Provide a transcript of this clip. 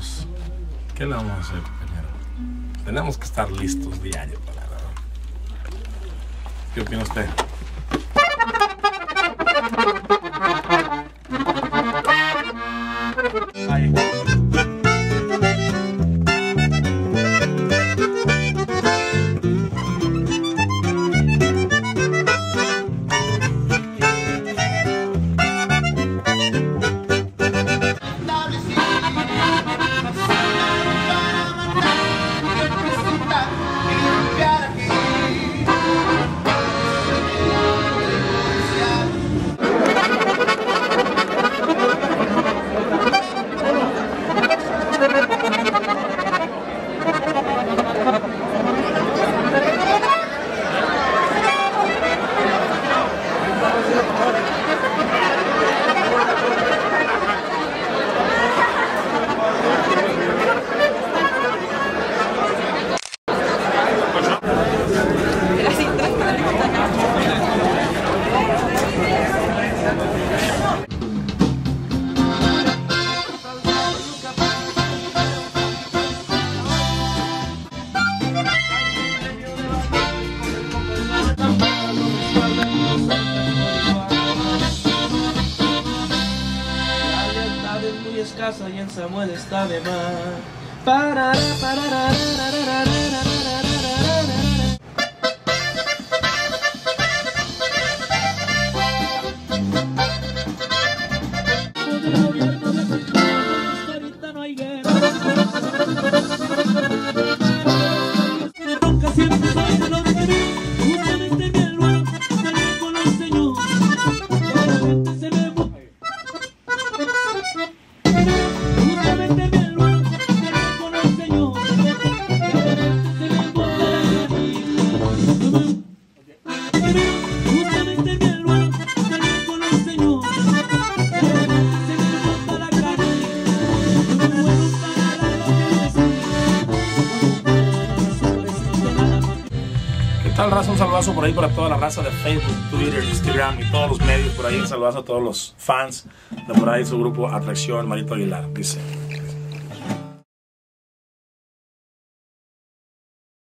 vamos. ¿Qué le vamos a hacer, compañero? Tenemos que estar listos diario para nada. ¿Qué opina usted? Ahí. Casa y en Samuel está de más. Un saludazo por ahí para toda la raza de Facebook, Twitter, Instagram y todos los medios por ahí. Un saludazo a todos los fans de por ahí su grupo Atracción Marito Aguilar. Dice.